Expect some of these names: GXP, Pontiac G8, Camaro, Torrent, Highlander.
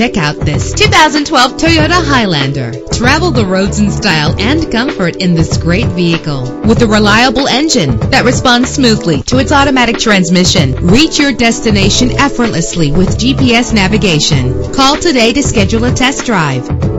check out this 2012 Toyota Highlander. Travel the roads in style and comfort in this great vehicle. With a reliable engine that responds smoothly to its automatic transmission, reach your destination effortlessly with GPS navigation. Call today to schedule a test drive.